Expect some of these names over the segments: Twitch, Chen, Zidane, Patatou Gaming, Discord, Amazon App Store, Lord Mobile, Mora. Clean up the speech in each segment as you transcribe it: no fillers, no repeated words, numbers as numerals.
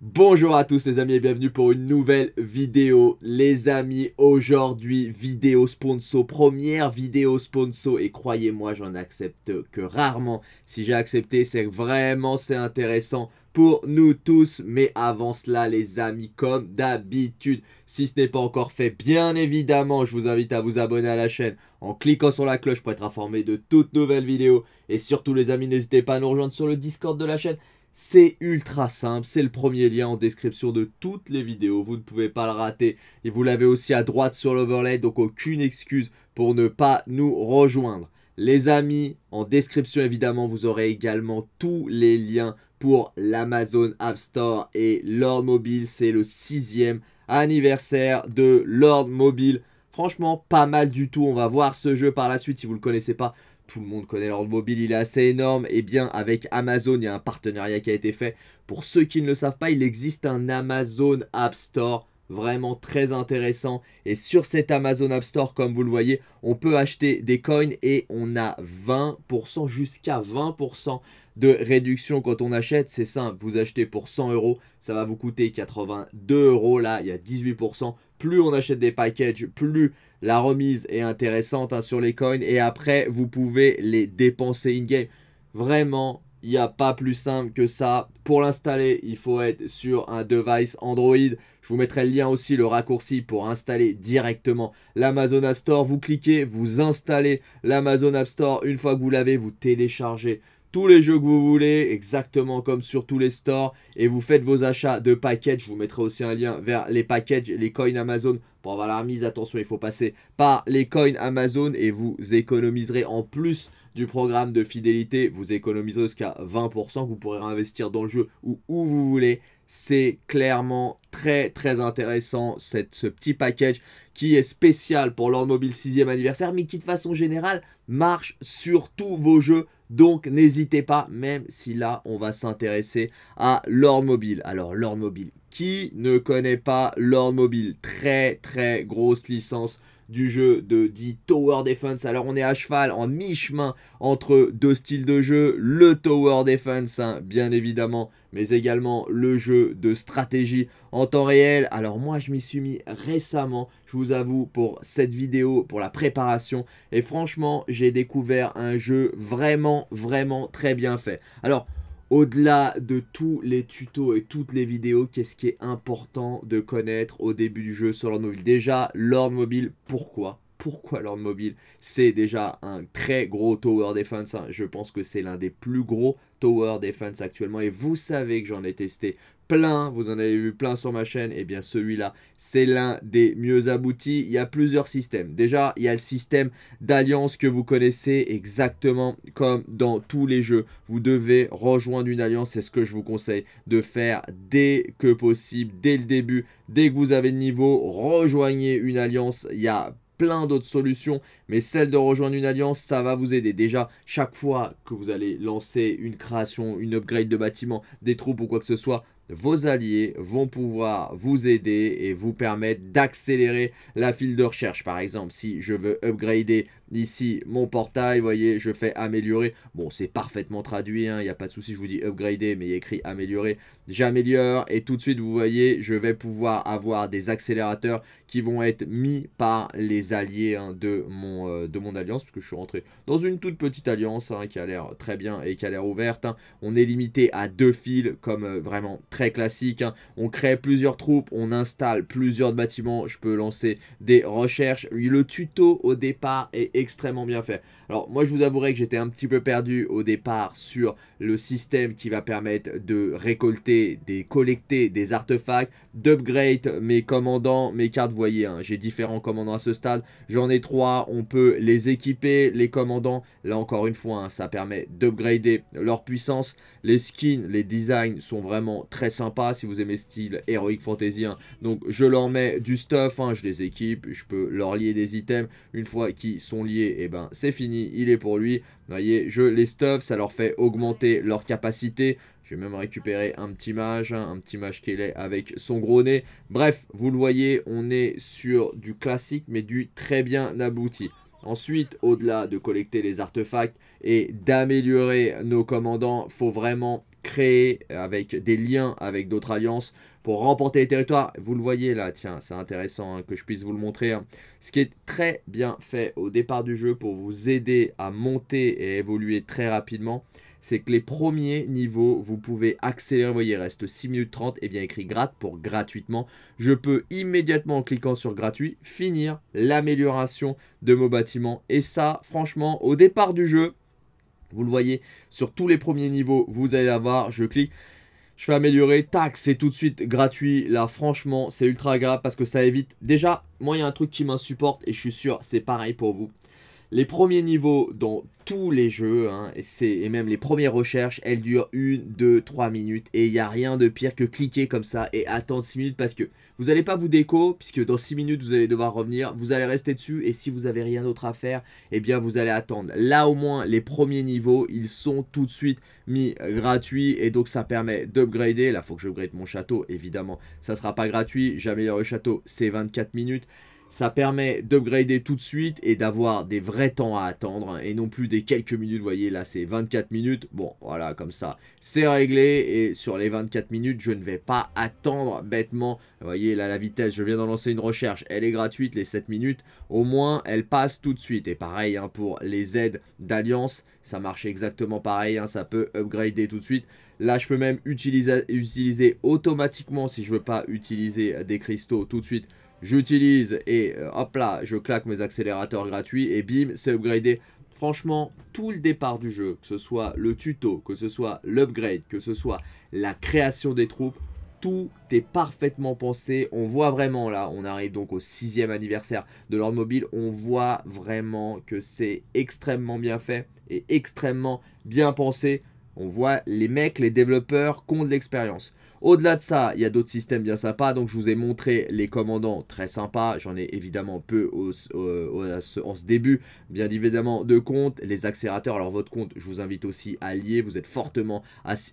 Bonjour à tous les amis et bienvenue pour une nouvelle vidéo. Les amis, aujourd'hui vidéo sponsor, première vidéo sponsor, et croyez-moi j'en accepte que rarement. Si j'ai accepté, c'est que vraiment c'est intéressant pour nous tous. Mais avant cela les amis, comme d'habitude, si ce n'est pas encore fait, bien évidemment je vous invite à vous abonner à la chaîne en cliquant sur la cloche pour être informé de toutes nouvelles vidéos. Et surtout les amis, n'hésitez pas à nous rejoindre sur le Discord de la chaîne. C'est ultra simple, c'est le premier lien en description de toutes les vidéos, vous ne pouvez pas le rater. Et vous l'avez aussi à droite sur l'overlay, donc aucune excuse pour ne pas nous rejoindre. Les amis, en description évidemment, vous aurez également tous les liens pour l'Amazon App Store et Lord Mobile. C'est le 6e anniversaire de Lord Mobile. Franchement, pas mal du tout, on va voir ce jeu par la suite si vous ne le connaissez pas. Tout le monde connaît Lord Mobile, il est assez énorme. Et bien avec Amazon, il y a un partenariat qui a été fait. Pour ceux qui ne le savent pas, il existe un Amazon App Store vraiment très intéressant. Et sur cet Amazon App Store, comme vous le voyez, on peut acheter des coins et on a 20%, jusqu'à 20% de réduction quand on achète. C'est simple, vous achetez pour 100 €, ça va vous coûter 82 €. Là, il y a 18%. Plus on achète des packages, plus la remise est intéressante sur les coins. Et après, vous pouvez les dépenser in-game. Vraiment, il n'y a pas plus simple que ça. Pour l'installer, il faut être sur un device Android. Je vous mettrai le lien aussi, le raccourci pour installer directement l'Amazon App Store. Vous cliquez, vous installez l'Amazon App Store. Une fois que vous l'avez, vous téléchargez tous les jeux que vous voulez, exactement comme sur tous les stores, et vous faites vos achats de packages. Je vous mettrai aussi un lien vers les packages, les coins Amazon. Pour avoir la remise, attention, il faut passer par les coins Amazon et vous économiserez, en plus du programme de fidélité, vous économiserez jusqu'à 20% que vous pourrez réinvestir dans le jeu ou où vous voulez. C'est clairement très intéressant ce petit package qui est spécial pour Lord Mobile 6e anniversaire, mais qui de façon générale marche sur tous vos jeux. Donc n'hésitez pas, même si là on va s'intéresser à Lord Mobile. Alors Lord Mobile, qui ne connaît pas Lord Mobile? Très grosse licence du jeu de dit Tower Defense. Alors on est à cheval, en mi-chemin entre deux styles de jeu, le Tower Defense bien évidemment, mais également le jeu de stratégie en temps réel. Alors moi je m'y suis mis récemment, je vous avoue, pour cette vidéo, pour la préparation, et franchement j'ai découvert un jeu vraiment très bien fait. Alors au-delà de tous les tutos et toutes les vidéos, qu'est-ce qui est important de connaître au début du jeu sur Lord Mobile? Déjà, Lord Mobile, pourquoi Lord Mobile? C'est déjà un très gros Tower Defense. Je pense que c'est l'un des plus gros Tower Defense actuellement. Et vous savez que j'en ai testé plein, vous en avez vu plein sur ma chaîne. Et bien celui-là, c'est l'un des mieux aboutis. Il y a plusieurs systèmes. Déjà, il y a le système d'alliance que vous connaissez, exactement comme dans tous les jeux. Vous devez rejoindre une alliance. C'est ce que je vous conseille de faire dès que possible, dès le début. Dès que vous avez le niveau, rejoignez une alliance. Il y a plein d'autres solutions, mais celle de rejoindre une alliance, ça va vous aider. Déjà, chaque fois que vous allez lancer une création, une upgrade de bâtiment, des troupes ou quoi que ce soit, vos alliés vont pouvoir vous aider et vous permettre d'accélérer la file de recherche. Par exemple, si je veux upgrader ici mon portail, vous voyez, je fais améliorer. Bon, c'est parfaitement traduit, il n'y a pas de souci, je vous dis upgrader, mais il y a écrit améliorer. J'améliore et tout de suite, vous voyez, je vais pouvoir avoir des accélérateurs qui vont être mis par les alliés de mon alliance, puisque je suis rentré dans une toute petite alliance qui a l'air très bien et qui a l'air ouverte. On est limité à 2 files, comme vraiment très classique. On crée plusieurs troupes, on installe plusieurs bâtiments, je peux lancer des recherches. Le tuto au départ est extrêmement bien fait. Alors moi je vous avouerai que j'étais un petit peu perdu au départ sur le système qui va permettre de récolter, collecter des artefacts, d'upgrade mes commandants, mes cartes. Vous voyez, j'ai différents commandants à ce stade, j'en ai 3, on peut les équiper, les commandants. Là encore une fois, ça permet d'upgrader leur puissance. Les skins, les designs sont vraiment très sympas si vous aimez style Heroic Fantasy. Donc je leur mets du stuff, je les équipe, je peux leur lier des items. Une fois qu'ils sont liés, et ben c'est fini, il est pour lui. Vous voyez, je les stuff, ça leur fait augmenter leur capacité. J'ai même récupéré un petit mage qu'il est avec son gros nez. Bref, vous le voyez, on est sur du classique mais du très bien abouti. Ensuite, au-delà de collecter les artefacts et d'améliorer nos commandants, faut vraiment créer avec des liens avec d'autres alliances pour remporter les territoires. Vous le voyez là, tiens, c'est intéressant hein, que je puisse vous le montrer. Hein. Ce qui est très bien fait au départ du jeu pour vous aider à monter et évoluer très rapidement, c'est que les premiers niveaux, vous pouvez accélérer. Vous voyez, il reste 6 minutes 30, et bien écrit gratte pour gratuitement. Je peux immédiatement, en cliquant sur gratuit, finir l'amélioration de mon bâtiment. Et ça, franchement, au départ du jeu, vous le voyez, sur tous les premiers niveaux, vous allez l'avoir. Je clique, je fais améliorer, tac, c'est tout de suite gratuit. Là, franchement, c'est ultra agréable parce que ça évite. Déjà, moi, il y a un truc qui m'insupporte et je suis sûr, c'est pareil pour vous. Les premiers niveaux dans tous les jeux, hein, et même les premières recherches, elles durent 1, 2, 3 minutes. Et il n'y a rien de pire que cliquer comme ça et attendre 6 minutes parce que vous n'allez pas vous déco, puisque dans 6 minutes, vous allez devoir revenir. Vous allez rester dessus et si vous n'avez rien d'autre à faire, eh bien, vous allez attendre. Là, au moins, les premiers niveaux, ils sont tout de suite mis gratuits et donc ça permet d'upgrader. Là, il faut que j'upgrade mon château, évidemment. Ça ne sera pas gratuit. J'améliore le château, c'est 24 minutes. Ça permet d'upgrader tout de suite et d'avoir des vrais temps à attendre et non plus des quelques minutes. Vous voyez là, c'est 24 minutes. Bon, voilà, comme ça, c'est réglé. Et sur les 24 minutes, je ne vais pas attendre bêtement. Vous voyez là, la vitesse, je viens d'en lancer une recherche. Elle est gratuite, les 7 minutes. Au moins, elle passe tout de suite. Et pareil hein, pour les aides d'alliance. Ça marche exactement pareil, hein, ça peut upgrader tout de suite. Là, je peux même utiliser automatiquement, si je ne veux pas utiliser des cristaux tout de suite. J'utilise et hop là, je claque mes accélérateurs gratuits et bim, c'est upgradé. Franchement, tout le départ du jeu, que ce soit le tuto, que ce soit l'upgrade, que ce soit la création des troupes, tout est parfaitement pensé. On voit vraiment là, on arrive donc au 6e anniversaire de Lord Mobile. On voit vraiment que c'est extrêmement bien fait et extrêmement bien pensé. On voit les mecs, les développeurs qui ont de l'expérience. Au-delà de ça, il y a d'autres systèmes bien sympas. Donc, je vous ai montré les commandants très sympas. J'en ai évidemment peu en ce début, bien évidemment, de compte. Les accélérateurs, alors votre compte, je vous invite aussi à lier. Vous êtes fortement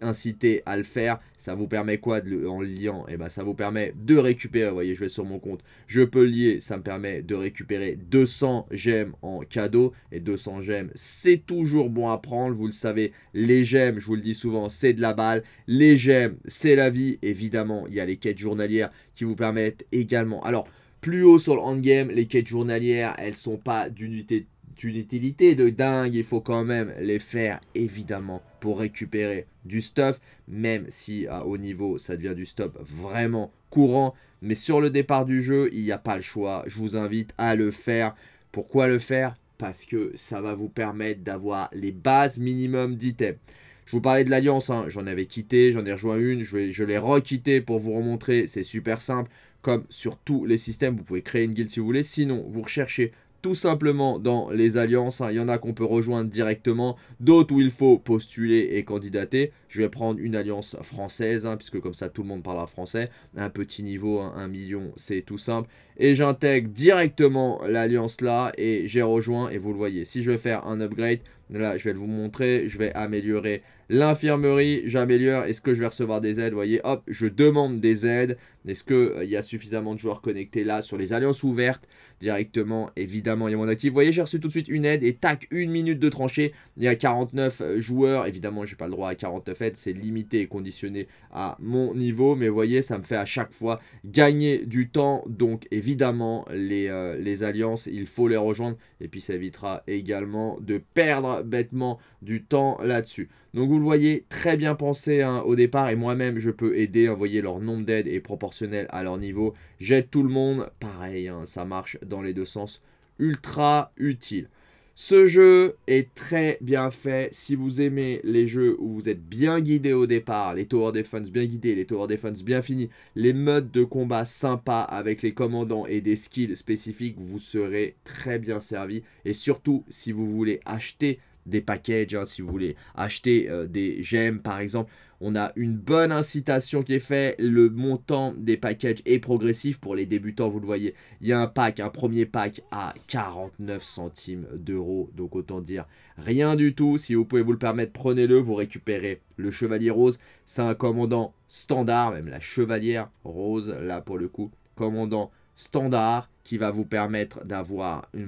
incité à le faire. Ça vous permet quoi en liant? Eh ben, ça vous permet de récupérer. Vous voyez, je vais sur mon compte. Je peux lier. Ça me permet de récupérer 200 gemmes en cadeau. Et 200 gemmes, c'est toujours bon à prendre. Vous le savez, les gemmes, je vous le dis souvent, c'est de la balle. Les gemmes, c'est la vie. Évidemment, il y a les quêtes journalières qui vous permettent également. Alors, plus haut sur le endgame, les quêtes journalières, elles sont pas d'une utilité de dingue. Il faut quand même les faire, évidemment, pour récupérer du stuff. Même si à haut niveau, ça devient du stuff vraiment courant. Mais sur le départ du jeu, il n'y a pas le choix. Je vous invite à le faire. Pourquoi le faire? Parce que ça va vous permettre d'avoir les bases minimum d'items. Je vous parlais de l'alliance, hein. J'en avais quitté, j'en ai rejoint une, je l'ai requitté pour vous remontrer, c'est super simple. Comme sur tous les systèmes, vous pouvez créer une guilde si vous voulez, sinon vous recherchez tout simplement dans les alliances. Hein. Il y en a qu'on peut rejoindre directement, d'autres où il faut postuler et candidater. Je vais prendre une alliance française, hein, puisque comme ça tout le monde parlera français. Un petit niveau, hein, 1 million, c'est tout simple. Et j'intègre directement l'alliance là et j'ai rejoint et vous le voyez. Si je vais faire un upgrade, là je vais vous montrer, je vais améliorer l'infirmerie, j'améliore. Est-ce que je vais recevoir des aides? Vous voyez, hop, je demande des aides. Est-ce qu'il y a suffisamment de joueurs connectés là sur les alliances ouvertes? Directement, évidemment, il y a mon actif. Vous voyez, j'ai reçu tout de suite une aide et tac, une minute de tranchée. Il y a 49 joueurs. Évidemment, j'ai pas le droit à 49 aides. C'est limité et conditionné à mon niveau. Mais vous voyez, ça me fait à chaque fois gagner du temps. Donc, évidemment, les alliances, il faut les rejoindre. Et puis, ça évitera également de perdre bêtement du temps là-dessus. Donc, vous le voyez, très bien pensé hein, au départ. Et moi-même, je peux aider, envoyer leur nombre d'aides et proportionnellement à leur niveau, j'aide tout le monde, pareil, hein, ça marche dans les deux sens, ultra utile. Ce jeu est très bien fait, si vous aimez les jeux où vous êtes bien guidé au départ, les Tower Defense bien guidés, les Tower Defense bien finis, les modes de combat sympas avec les commandants et des skills spécifiques, vous serez très bien servi. Et surtout, si vous voulez acheter des packages, hein, si vous voulez acheter des gemmes par exemple, On a une bonne incitation qui est faite. Le montant des packages est progressif. Pour les débutants, vous le voyez, il y a un pack, un premier pack à 49 centimes d'euros. Donc autant dire rien du tout. Si vous pouvez vous le permettre, prenez-le. Vous récupérez le Chevalier Rose. C'est un commandant standard, même la Chevalière Rose, là pour le coup, commandant standard, qui va vous permettre d'avoir un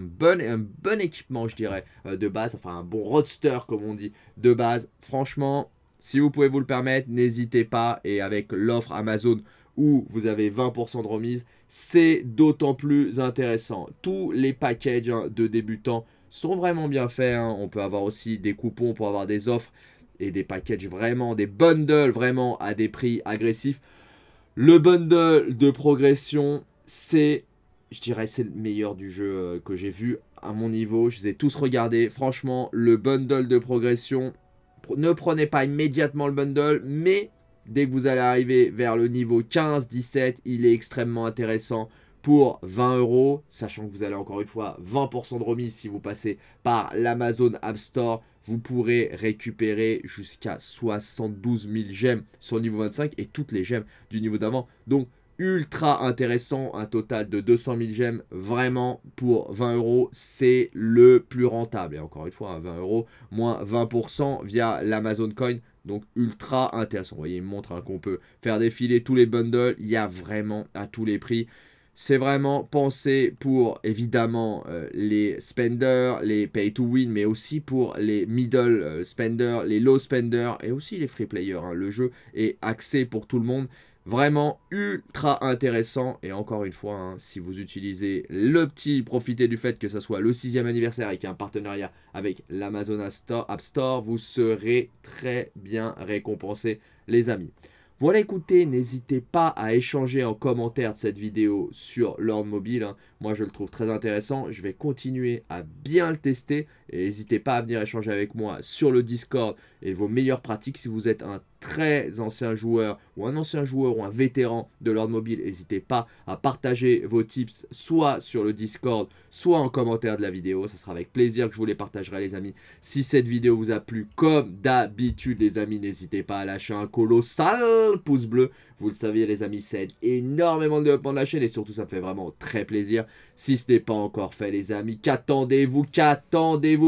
bon équipement, je dirais, de base, enfin un bon roadster comme on dit, de base. Franchement, si vous pouvez vous le permettre, n'hésitez pas, et avec l'offre Amazon où vous avez 20% de remise, c'est d'autant plus intéressant. Tous les packages de débutants sont vraiment bien faits, hein. On peut avoir aussi des coupons pour avoir des offres et des packages vraiment, des bundles vraiment à des prix agressifs. Le bundle de progression, c'est, je dirais, c'est le meilleur du jeu que j'ai vu à mon niveau. Je les ai tous regardés. Franchement, le bundle de progression, ne prenez pas immédiatement le bundle, mais dès que vous allez arriver vers le niveau 15, 17, il est extrêmement intéressant pour 20 euros, sachant que vous allez encore une fois 20% de remise si vous passez par l'Amazon App Store. Vous pourrez récupérer jusqu'à 72 000 gemmes sur le niveau 25 et toutes les gemmes du niveau d'avant. Donc, ultra intéressant, un total de 200 000 gemmes, vraiment pour 20 euros, c'est le plus rentable. Et encore une fois, 20 euros, moins 20% via l'Amazon Coin, donc ultra intéressant. Vous voyez, il me montre hein, qu'on peut faire défiler tous les bundles, il y a vraiment à tous les prix. C'est vraiment pensé pour, évidemment, les spenders, les pay to win, mais aussi pour les middle spenders, les low spenders et aussi les free players, hein. Le jeu est axé pour tout le monde. Vraiment ultra intéressant. Et encore une fois, hein, si vous utilisez le petit, profitez du fait que ce soit le 6e anniversaire et qu'il y a un partenariat avec l'Amazon App Store, vous serez très bien récompensé, les amis. Voilà, écoutez, n'hésitez pas à échanger en commentaire de cette vidéo sur Lord Mobile, hein. Moi, je le trouve très intéressant. Je vais continuer à bien le tester. Et n'hésitez pas à venir échanger avec moi sur le Discord et vos meilleures pratiques. Si vous êtes un très ancien joueur ou un ancien joueur ou un vétéran de Lord Mobile, n'hésitez pas à partager vos tips soit sur le Discord, soit en commentaire de la vidéo. Ça sera avec plaisir que je vous les partagerai, les amis. Si cette vidéo vous a plu, comme d'habitude, les amis, n'hésitez pas à lâcher un colossal pouce bleu. Vous le savez, les amis, ça aide énormément le développement de la chaîne et surtout, ça me fait vraiment très plaisir. Si ce n'est pas encore fait, les amis, qu'attendez-vous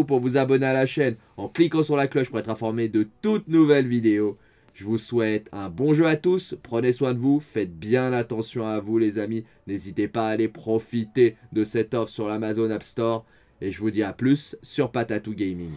pour vous abonner à la chaîne en cliquant sur la cloche pour être informé de toutes nouvelles vidéos. Je vous souhaite un bon jeu à tous. Prenez soin de vous. Faites bien attention à vous, les amis. N'hésitez pas à aller profiter de cette offre sur l'Amazon App Store. Et je vous dis à plus sur Patatou Gaming.